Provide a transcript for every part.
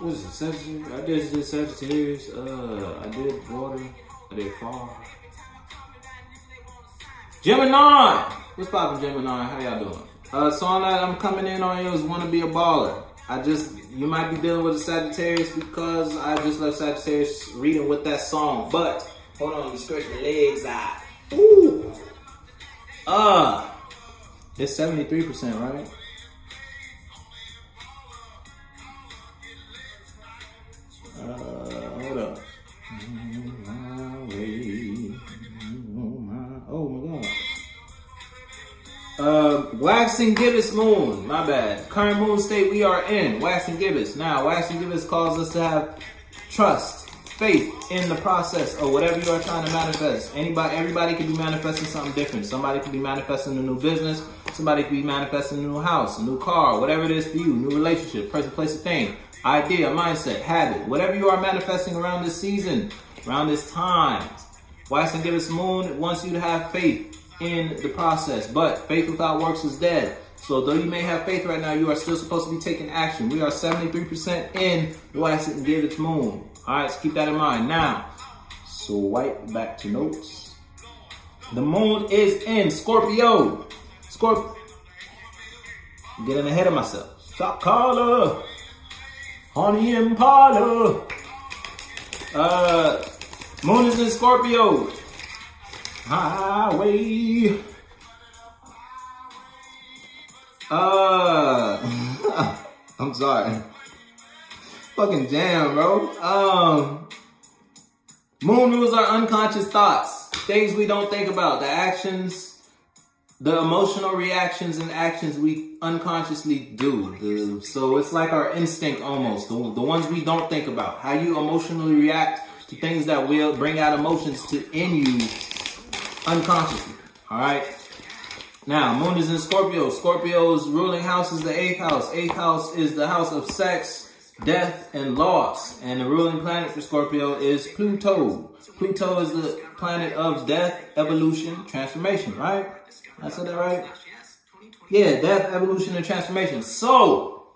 what is it, Sagittarius? I just did Sagittarius, I did water, I did fall. Gemini! What's poppin', Gemini? How y'all doing? Song that I'm coming in on is Wanna Be a Baller. You might be dealing with a Sagittarius because I just left Sagittarius reading with that song, but hold on, let me stretch my legs out. Ooh! It's 73%, right? Hold up. Oh my god. Wax and gibbous moon, my bad. Current moon state we are in, wax and gibbous. Now, wax and gibbous calls us to have trust, faith in the process or whatever you are trying to manifest. Everybody could be manifesting something different. Somebody could be manifesting a new business. Somebody could be manifesting a new house, a new car, whatever it is for you, new relationship, person, place, thing, idea, mindset, habit, whatever you are manifesting around this season, around this time. Wax and Gibbous Moon wants you to have faith in the process, but faith without works is dead. So though you may have faith right now, you are still supposed to be taking action. We are 73% in the Wax and Gibbous Moon. All right, so keep that in mind. Now, swipe back to notes. The moon is in Scorpio. Scorpio. Getting ahead of myself. Shop caller. Honey Impala. Moon is in Scorpio. Highway. I'm sorry. Fucking jam, bro. Moon rules our unconscious thoughts, things we don't think about, the actions, the emotional reactions and actions we unconsciously do. So it's like our instinct almost, the ones we don't think about, how you emotionally react to things that will bring out emotions in you unconsciously. All right. Now, moon is in Scorpio. Scorpio's ruling house is the 8th house. 8th house is the house of sex, death, and loss. And the ruling planet for Scorpio is Pluto. Pluto is the planet of death, evolution, transformation, right? I said that right? Yeah, death, evolution, and transformation. So,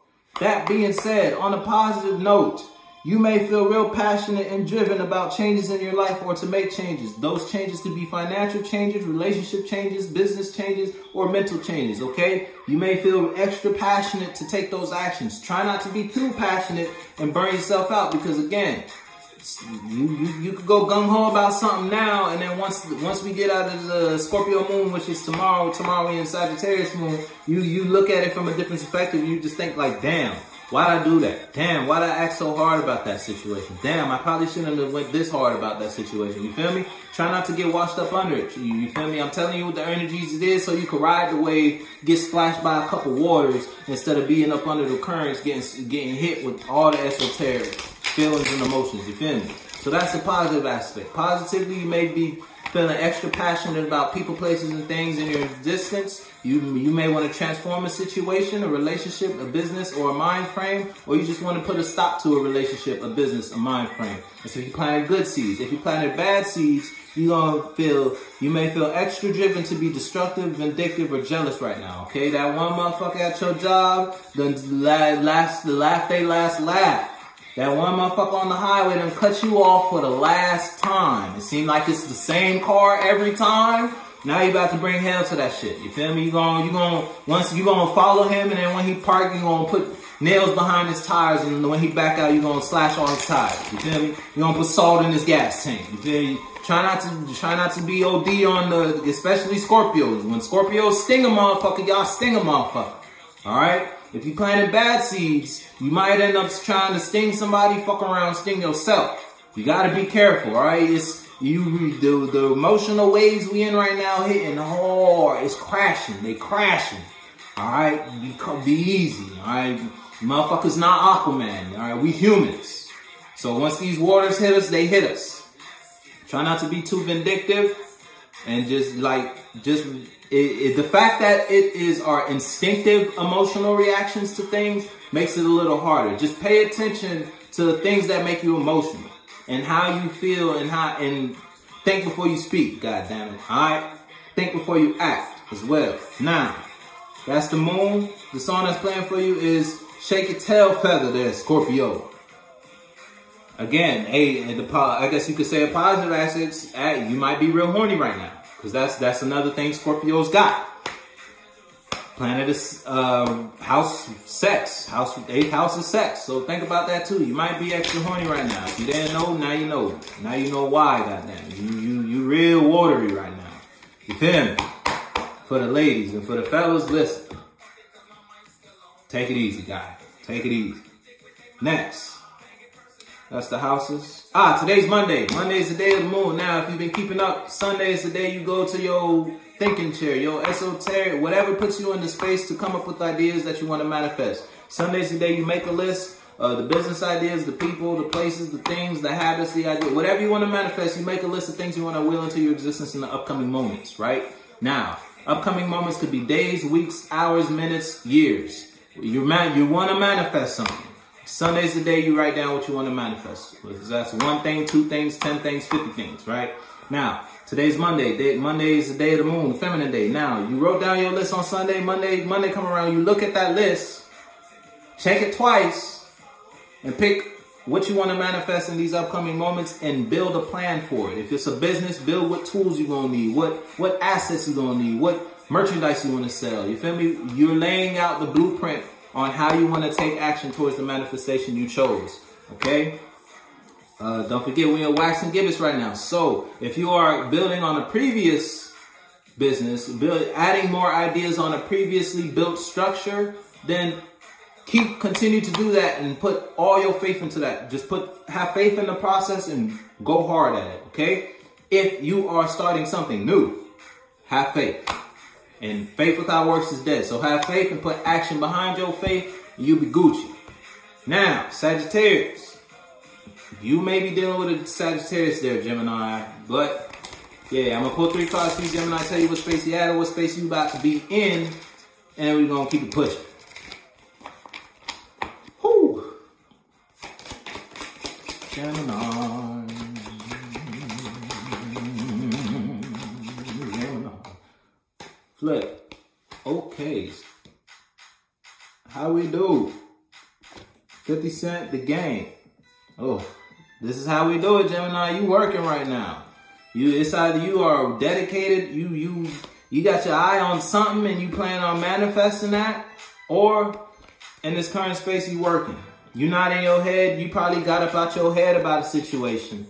that being said, on a positive note, you may feel real passionate and driven about changes in your life or to make changes. Those changes could be financial changes, relationship changes, business changes, or mental changes, okay? You may feel extra passionate to take those actions. Try not to be too passionate and burn yourself out because, again, you could go gung-ho about something now, and then once we get out of the Scorpio moon, which is tomorrow we in Sagittarius moon, you look at it from a different perspective and you just think like, damn. Why'd I do that? Damn, why'd I act so hard about that situation? Damn, I probably shouldn't have went this hard about that situation. You feel me? Try not to get washed up under it. You feel me? I'm telling you what the energies it is so you can ride the wave, get splashed by a couple waters instead of being up under the currents, getting hit with all the esoteric feelings and emotions. You feel me? So that's the positive aspect. Positively, you may be feeling extra passionate about people, places, and things in your existence. You may want to transform a situation, a relationship, a business, or a mind frame, or you just want to put a stop to a relationship, a business, a mind frame. And so you planted good seeds. If you planted bad seeds, you may feel extra driven to be destructive, vindictive, or jealous right now, okay? That one motherfucker at your job, the last laugh. That one motherfucker on the highway done cut you off for the last time. It seemed like it's the same car every time. Now you about to bring hell to that shit. You feel me? You gonna follow him, and then when he park, you gonna put nails behind his tires, and when he back out, you gonna slash all his tires. You feel me? You gonna put salt in his gas tank. You feel me? Try not to be OD on the, especially Scorpios. When Scorpios sting a motherfucker, y'all sting a motherfucker. All right. If you planted bad seeds, you might end up trying to sting somebody, fuck around, sting yourself. You gotta be careful, all right? The emotional waves we in right now hitting hard. It's crashing. They crashing. All right? Be easy, all right? Motherfuckers not Aquaman, all right? We humans. So once these waters hit us, they hit us. Try not to be too vindictive and the fact that it is our instinctive emotional reactions to things makes it a little harder. Just pay attention to the things that make you emotional and how you feel and think before you speak, goddammit. Alright? Think before you act as well. Now, that's the moon. The song that's playing for you is Shake Your Tail Feather there, Scorpio. again, hey, I guess you could say a positive aspect, you might be real horny right now, because that's another thing Scorpio's got. Planet is house sex. Eighth house is sex. So think about that too. You might be extra horny right now. If you didn't know, now you know. Now you know why, goddamn. You real watery right now. You feel me? For the ladies and for the fellas, listen. Take it easy, guy. Take it easy. Next. That's the houses. Today's Monday. Monday's the day of the moon. Now, if you've been keeping up, Sunday's the day you go to your thinking chair, your esoteric, whatever puts you in the space to come up with ideas that you want to manifest. Sunday's the day you make a list of the business ideas, the people, the places, the things, the habits, the idea, whatever you want to manifest. You make a list of things you want to will into your existence in the upcoming moments, right? Now, upcoming moments could be days, weeks, hours, minutes, years. You want to manifest something. Sunday's the day you write down what you want to manifest. That's 1 thing, 2 things, 10 things, 50 things, right? Now, today's Monday. Monday is the day of the moon, the feminine day. Now, you wrote down your list on Sunday. Monday come around. You look at that list, check it twice, and pick what you want to manifest in these upcoming moments and build a plan for it. If it's a business, build what tools you're going to need, what assets you're going to need, what merchandise you want to sell. You feel me? You're laying out the blueprint on how you want to take action towards the manifestation you chose, okay? Don't forget we're in wax and gibbous right now. So if you are building on a previous business, adding more ideas on a previously built structure, then continue to do that and put all your faith into that. Just have faith in the process and go hard at it, okay? If you are starting something new, have faith. And faith without works is dead. So have faith and put action behind your faith, and you'll be Gucci. Now, Sagittarius. You may be dealing with a Sagittarius there, Gemini. But, yeah, I'm going to pull 3 cards for you, Gemini, tell you what space you had or what space you about to be in. And we're going to keep it pushing. Whoo! Gemini. Flip. Okay. How we do? 50 Cent, the game. Oh, this is how we do it, Gemini. You working right now. It's either you are dedicated, you got your eye on something and you plan on manifesting that, or in this current space you working. You're not in your head, you probably got up out your head about a situation.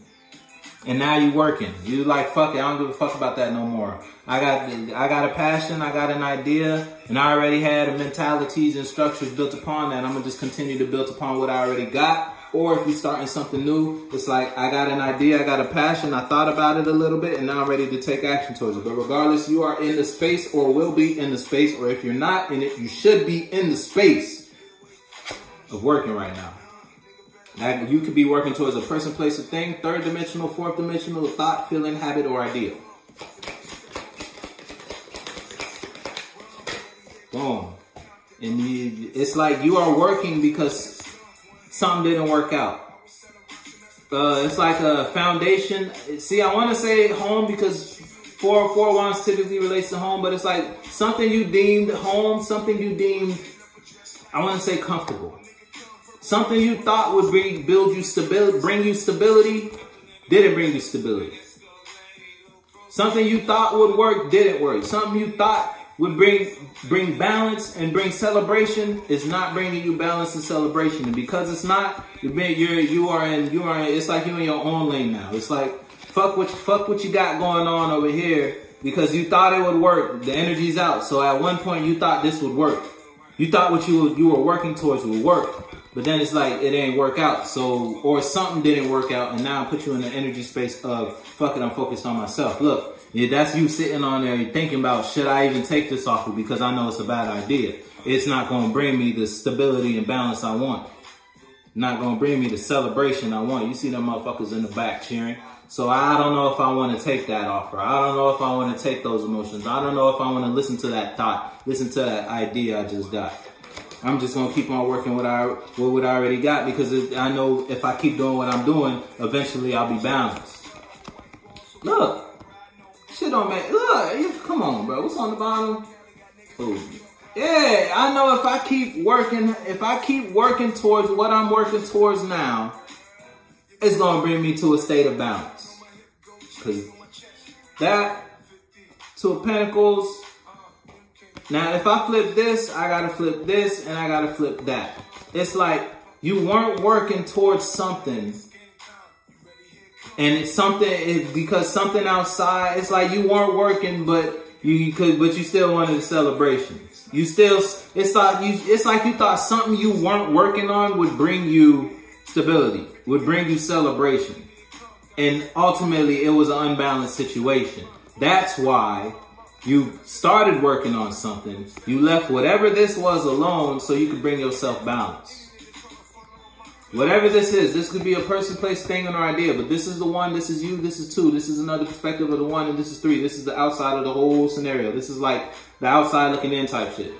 And now you working. You like, fuck it, I don't give a fuck about that no more. I got a passion, I got an idea, and I already had mentalities and structures built upon that. I'm gonna just continue to build upon what I already got. Or if you're starting something new, it's like, I got an idea, I got a passion, I thought about it a little bit, and now I'm ready to take action towards it. But regardless, you are in the space or will be in the space, or if you're not in it, you should be in the space of working right now. Now, you could be working towards a person, place, or thing, 3rd dimensional, 4th dimensional, thought, feeling, habit, or idea. Boom. And it's like you are working because something didn't work out. It's like a foundation. See, I want to say home because 4 of 4 wands typically relates to home, but it's like something you deemed home, something you deemed, I want to say comfortable. Something you thought would bring you stability, didn't bring you stability. Something you thought would work, didn't work. Something you thought would bring balance and bring celebration is not bringing you balance and celebration. And because it's not, you are in. It's like you're in your own lane now. It's like fuck what you got going on over here because you thought it would work. The energy's out. So at one point you thought this would work. You thought what you were working towards would work. But then it's like, it ain't work out. So, or something didn't work out. And now I put you in the energy space of, fuck it, I'm focused on myself. Look, yeah, that's you sitting on there thinking about, should I even take this offer? Because I know it's a bad idea. It's not going to bring me the stability and balance I want. Not going to bring me the celebration I want. You see them motherfuckers in the back cheering. So I don't know if I want to take that offer. I don't know if I want to take those emotions. I don't know if I want to listen to that thought. Listen to that idea I just got. I'm just going to keep on working what I already got because I know if I keep doing what I'm doing, eventually I'll be balanced. Look. Shit don't make... Look. Come on, bro. What's on the bottom? Ooh. Yeah, I know if I keep working towards what I'm working towards now, it's going to bring me to a state of balance. Because that, Two of Pentacles. Now, if I flip this, I got to flip this, and I got to flip that. It's like you weren't working towards something. And it's something, because something outside, it's like you weren't working, but you still wanted a celebration. You still, it's like you thought something you weren't working on would bring you stability, would bring you celebration. And ultimately, it was an unbalanced situation. That's why you started working on something. You left whatever this was alone so you could bring yourself balance. Whatever this could be a person, place, thing, or idea, but this is the one, this is you, this is two, this is another perspective of the one, and this is three. This is the outside of the whole scenario. This is like the outside looking in type shit.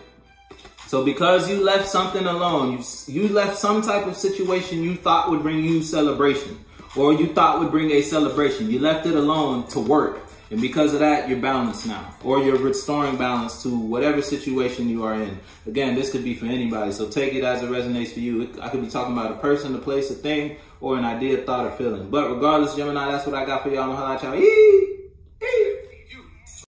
So because you left something alone, you left some type of situation you thought would bring you celebration, or you thought would bring a celebration. You left it alone to work, and because of that, you're balanced now, or you're restoring balance to whatever situation you are in. Again, this could be for anybody, so take it as it resonates for you. I could be talking about a person, a place, a thing, or an idea, thought, or feeling. But regardless, Gemini, that's what I got for y'all on Highlight Channel.